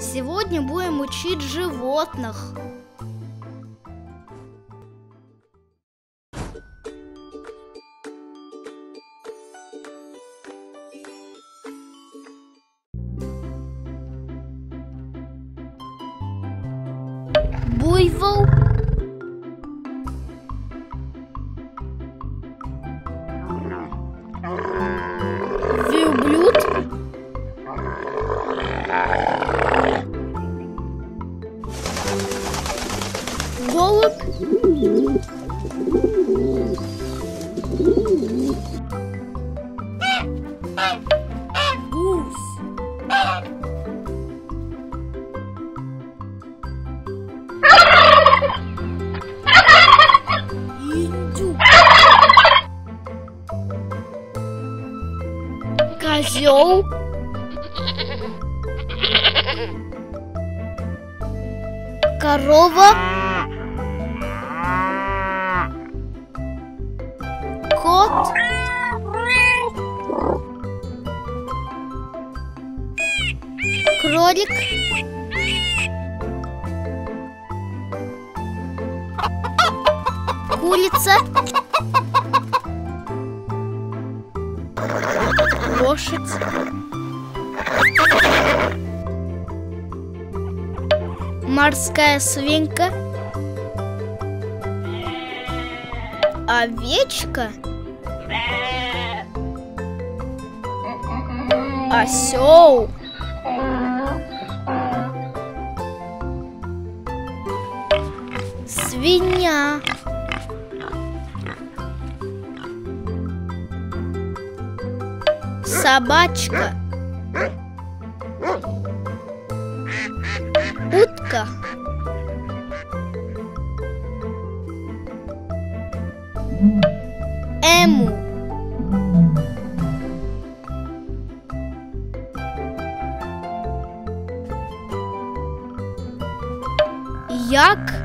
Сегодня будем учить животных. Буйвол, верблюд, голубь, гусь. Козел, корова, кот, кролик, курица, лошадь, морская свинка, овечка, осел, свинья, собачка, утка, эму, як.